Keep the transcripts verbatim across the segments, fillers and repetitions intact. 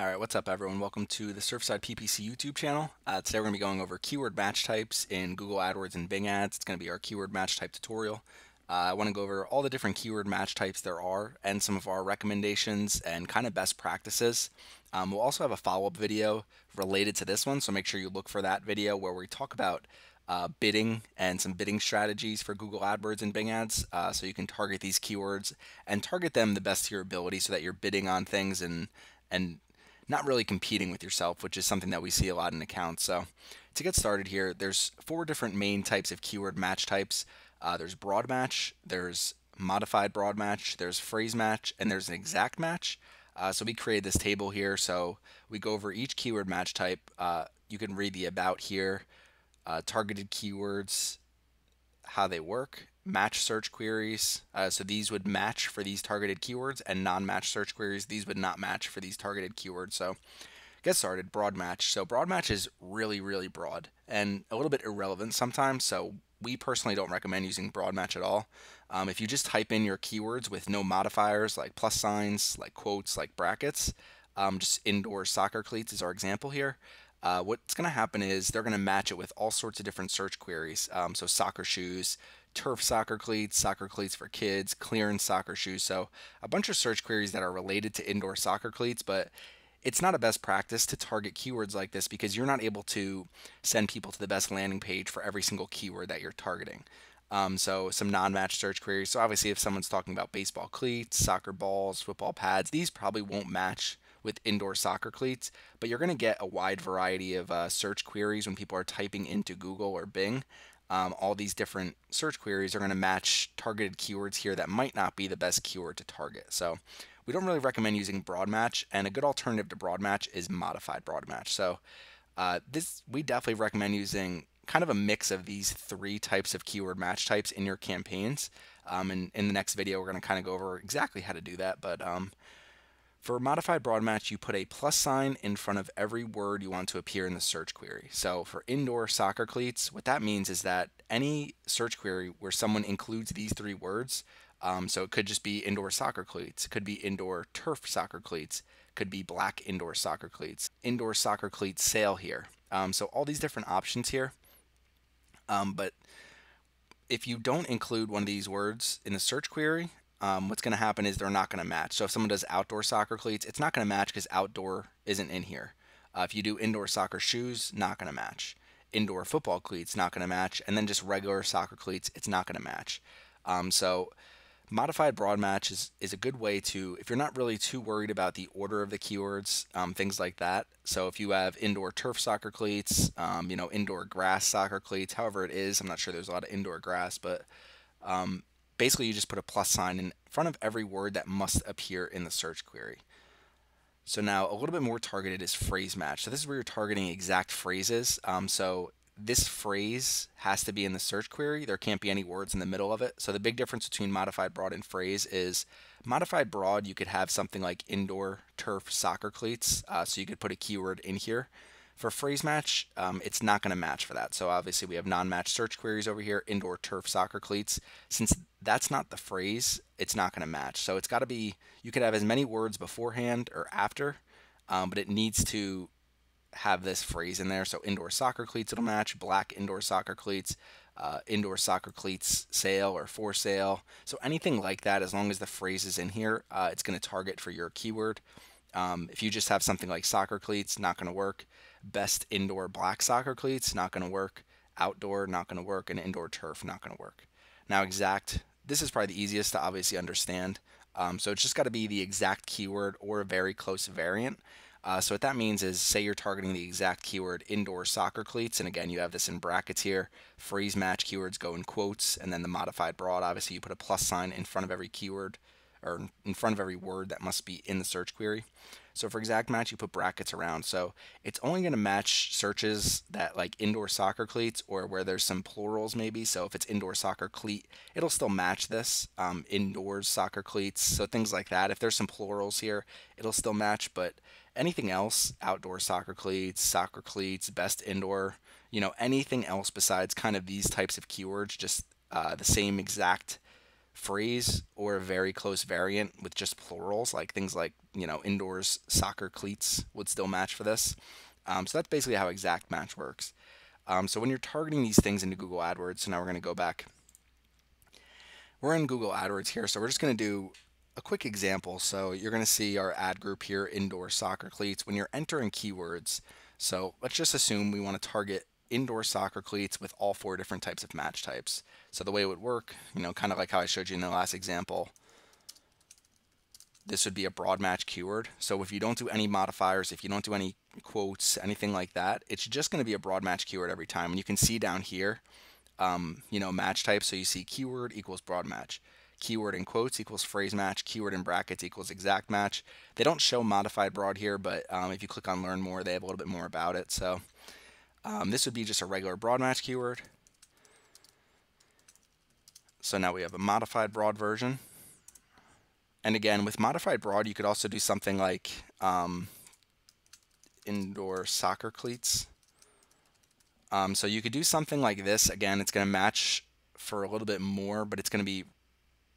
Alright, what's up everyone? Welcome to the Surfside P P C YouTube channel. Uh, today we're going to be going over keyword match types in Google AdWords and Bing Ads. It's going to be our keyword match type tutorial. Uh, I want to go over all the different keyword match types there are and some of our recommendations and kind of best practices. Um, we'll also have a follow-up video related to this one, so make sure you look for that video where we talk about uh, bidding and some bidding strategies for Google AdWords and Bing Ads, uh, so you can target these keywords and target them the best to your ability so that you're bidding on things and and not really competing with yourself, which is something that we see a lot in accounts. So to get started here, there's four different main types of keyword match types. Uh, there's broad match, there's modified broad match, there's phrase match, and there's an exact match. Uh, so we created this table here. So we go over each keyword match type. Uh, you can read the about here, uh, targeted keywords, how they work, match search queries. Uh, so these would match for these targeted keywords, and non-match search queries, these would not match for these targeted keywords. So get started, broad match. So broad match is really, really broad and a little bit irrelevant sometimes. So we personally don't recommend using broad match at all. Um, if you just type in your keywords with no modifiers like plus signs, like quotes, like brackets, um, just indoor soccer cleats is our example here. Uh, what's going to happen is they're going to match it with all sorts of different search queries. Um, so soccer shoes, turf soccer cleats, soccer cleats for kids, clearance soccer shoes. So a bunch of search queries that are related to indoor soccer cleats, but it's not a best practice to target keywords like this because you're not able to send people to the best landing page for every single keyword that you're targeting. Um, so some non-match search queries. So obviously if someone's talking about baseball cleats, soccer balls, football pads, these probably won't match with indoor soccer cleats, but you're going to get a wide variety of uh, search queries when people are typing into Google or Bing. Um, all these different search queries are going to match targeted keywords here that might not be the best keyword to target. So we don't really recommend using broad match, and a good alternative to broad match is modified broad match. So uh, this we definitely recommend using kind of a mix of these three types of keyword match types in your campaigns. Um, and in the next video, we're going to kind of go over exactly how to do that. But um, for modified broad match, you put a plus sign in front of every word you want to appear in the search query. So for indoor soccer cleats, what that means is that any search query where someone includes these three words, um, so it could just be indoor soccer cleats, it could be indoor turf soccer cleats, could be black indoor soccer cleats, indoor soccer cleats sale here. Um, so all these different options here, um, but if you don't include one of these words in the search query, Um, what's going to happen is they're not going to match. So if someone does outdoor soccer cleats, it's not going to match because outdoor isn't in here. Uh, if you do indoor soccer shoes, not going to match. Indoor football cleats, not going to match. And then just regular soccer cleats, it's not going to match. Um, so modified broad match is, is a good way to, if you're not really too worried about the order of the keywords, um, things like that. So if you have indoor turf soccer cleats, um, you know, indoor grass soccer cleats, however it is, I'm not sure there's a lot of indoor grass, but um, basically, you just put a plus sign in front of every word that must appear in the search query. So now a little bit more targeted is phrase match. So this is where you're targeting exact phrases. Um, so this phrase has to be in the search query. There can't be any words in the middle of it. So the big difference between modified broad and phrase is modified broad, you could have something like indoor turf soccer cleats. Uh, so you could put a keyword in here. For phrase match, um, it's not going to match for that. So obviously we have non-match search queries over here, indoor turf soccer cleats. Since that's not the phrase, it's not going to match. So it's got to be, you could have as many words beforehand or after, um, but it needs to have this phrase in there. So indoor soccer cleats, it'll match, black indoor soccer cleats, uh, indoor soccer cleats sale or for sale. So anything like that, as long as the phrase is in here, uh, it's going to target for your keyword. Um, if you just have something like soccer cleats, not going to work. Best indoor black soccer cleats, not going to work. Outdoor, not going to work. And indoor turf, not going to work. Now exact, this is probably the easiest to obviously understand. Um, so it's just got to be the exact keyword or a very close variant. Uh, so what that means is, say you're targeting the exact keyword indoor soccer cleats, and again you have this in brackets here, phrase match keywords go in quotes, and then the modified broad, obviously you put a plus sign in front of every keyword, or in front of every word that must be in the search query. So for exact match, you put brackets around. So it's only going to match searches that like indoor soccer cleats or where there's some plurals maybe. So if it's indoor soccer cleat, it'll still match this. Um, indoors soccer cleats, so things like that. If there's some plurals here, it'll still match. But anything else, outdoor soccer cleats, soccer cleats, best indoor, you know, anything else besides kind of these types of keywords, just uh, the same exact phrase or a very close variant with just plurals, like things like, you know, indoors soccer cleats would still match for this. Um, so that's basically how exact match works. Um, so when you're targeting these things into Google AdWords, so now we're going to go back. We're in Google AdWords here, so we're just going to do a quick example. So you're going to see our ad group here, indoor soccer cleats. When you're entering keywords, so let's just assume we want to target indoor soccer cleats with all four different types of match types. So the way it would work, you know, kind of like how I showed you in the last example, this would be a broad match keyword. So if you don't do any modifiers, if you don't do any quotes, anything like that, it's just going to be a broad match keyword every time. And you can see down here, um, you know, match type. So you see keyword equals broad match, keyword in quotes equals phrase match, keyword in brackets equals exact match. They don't show modified broad here, but um, if you click on learn more, they have a little bit more about it. So Um, this would be just a regular broad match keyword. So now we have a modified broad version. And again, with modified broad, you could also do something like um, indoor soccer cleats. Um, so you could do something like this. Again, it's going to match for a little bit more, but it's going to be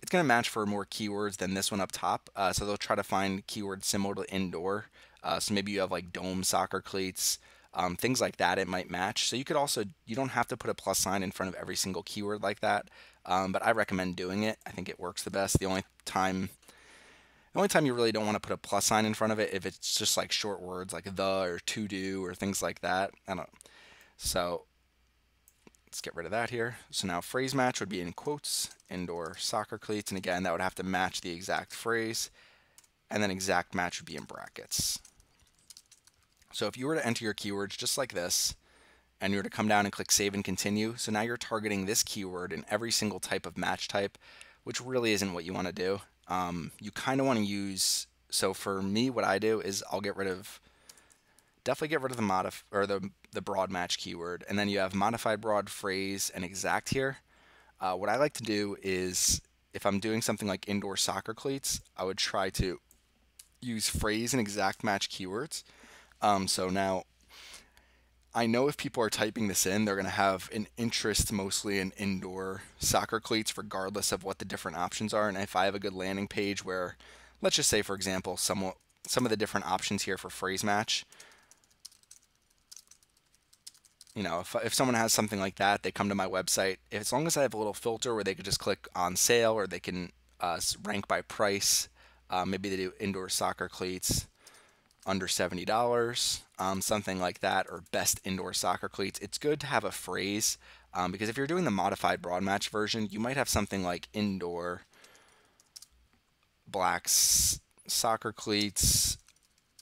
it's going to match for more keywords than this one up top. Uh, so they'll try to find keywords similar to indoor. Uh, so maybe you have like dome soccer cleats. Um, things like that, it might match. So you could also, you don't have to put a plus sign in front of every single keyword like that, um, but I recommend doing it. I think it works the best. The only time, the only time you really don't want to put a plus sign in front of it, if it's just like short words like the or to do or things like that. I don't know. So let's get rid of that here. So now phrase match would be in quotes, indoor soccer cleats, and again that would have to match the exact phrase, and then exact match would be in brackets. So if you were to enter your keywords just like this, and you were to come down and click save and continue, so now you're targeting this keyword in every single type of match type, which really isn't what you want to do. Um, you kind of want to use, so for me what I do is I'll get rid of, definitely get rid of the modif or the, the broad match keyword, and then you have modified broad, phrase, and exact here. Uh, what I like to do is, if I'm doing something like indoor soccer cleats, I would try to use phrase and exact match keywords. Um, so now I know if people are typing this in, they're going to have an interest mostly in indoor soccer cleats, regardless of what the different options are. And if I have a good landing page where, let's just say, for example, some, some of the different options here for phrase match, you know, if, if someone has something like that, they come to my website, if, as long as I have a little filter where they could just click on sale, or they can uh, rank by price, uh, maybe they do indoor soccer cleats under seventy dollars, um, something like that, or best indoor soccer cleats. It's good to have a phrase, um, because if you're doing the modified broad match version, you might have something like indoor black soccer cleats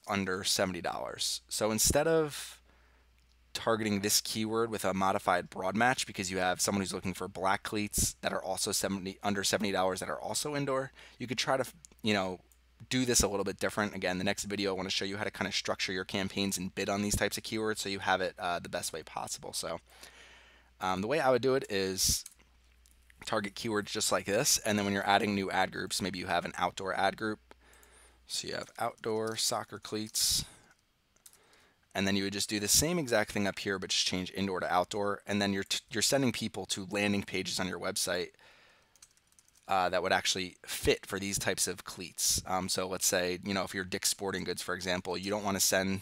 under seventy dollars. So instead of targeting this keyword with a modified broad match, because you have someone who's looking for black cleats that are also seventy under seventy dollars that are also indoor, you could try to, you know, do this a little bit different. Again, the next video I want to show you how to kind of structure your campaigns and bid on these types of keywords so you have it uh, the best way possible. So um, the way I would do it is target keywords just like this, and then when you're adding new ad groups, maybe you have an outdoor ad group, so you have outdoor soccer cleats, and then you would just do the same exact thing up here but just change indoor to outdoor, and then you're, t you're sending people to landing pages on your website Uh, that would actually fit for these types of cleats. Um, so let's say, you know, if you're Dick Sporting Goods, for example, you don't want to send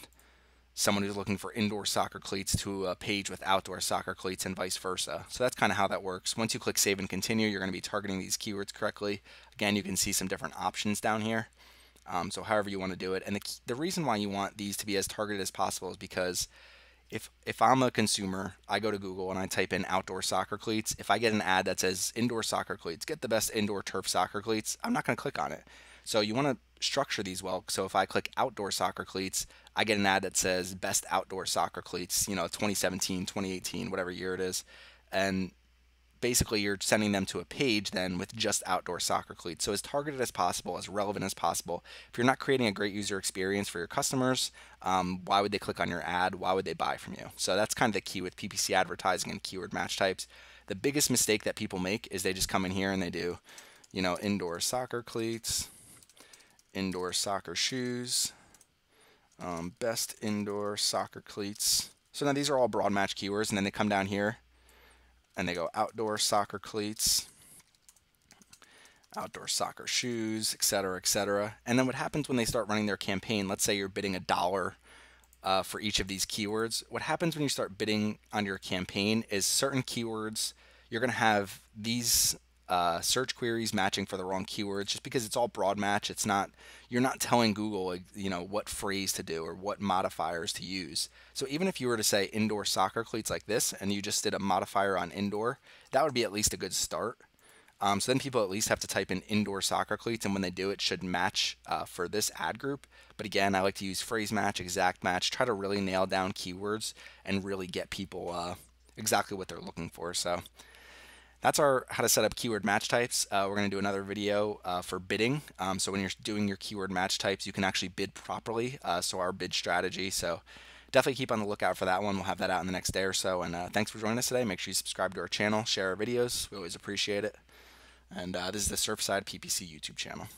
someone who's looking for indoor soccer cleats to a page with outdoor soccer cleats and vice versa. So that's kind of how that works. Once you click save and continue, you're going to be targeting these keywords correctly. Again, you can see some different options down here. Um, so however you want to do it. And the, the reason why you want these to be as targeted as possible is because If, if I'm a consumer, I go to Google and I type in outdoor soccer cleats. If I get an ad that says indoor soccer cleats, get the best indoor turf soccer cleats, I'm not going to click on it. So you want to structure these well. So if I click outdoor soccer cleats, I get an ad that says best outdoor soccer cleats, you know, twenty seventeen, twenty eighteen, whatever year it is. And basically you're sending them to a page then with just outdoor soccer cleats. So as targeted as possible, as relevant as possible. If you're not creating a great user experience for your customers, um, why would they click on your ad? Why would they buy from you? So that's kind of the key with P P C advertising and keyword match types. The biggest mistake that people make is they just come in here and they do, you know, indoor soccer cleats, indoor soccer shoes, um, best indoor soccer cleats. So now these are all broad match keywords, and then they come down here and they go outdoor soccer cleats, outdoor soccer shoes, et cetera, et cetera. And then what happens when they start running their campaign, let's say you're bidding a dollar uh, for each of these keywords. What happens when you start bidding on your campaign is certain keywords, you're going to have these uh, search queries matching for the wrong keywords just because it's all broad match. It's not, you're not telling Google, you know, what phrase to do or what modifiers to use. So even if you were to say indoor soccer cleats like this, and you just did a modifier on indoor, that would be at least a good start. Um, so then people at least have to type in indoor soccer cleats, and when they do, it should match uh, for this ad group. But again, I like to use phrase match, exact match, try to really nail down keywords and really get people uh, exactly what they're looking for. So that's our how to set up keyword match types. Uh, we're going to do another video uh, for bidding. Um, so when you're doing your keyword match types, you can actually bid properly. Uh, so our bid strategy. So definitely keep on the lookout for that one. We'll have that out in the next day or so. And uh, thanks for joining us today. Make sure you subscribe to our channel, share our videos. We always appreciate it. And uh, this is the Surfside P P C YouTube channel.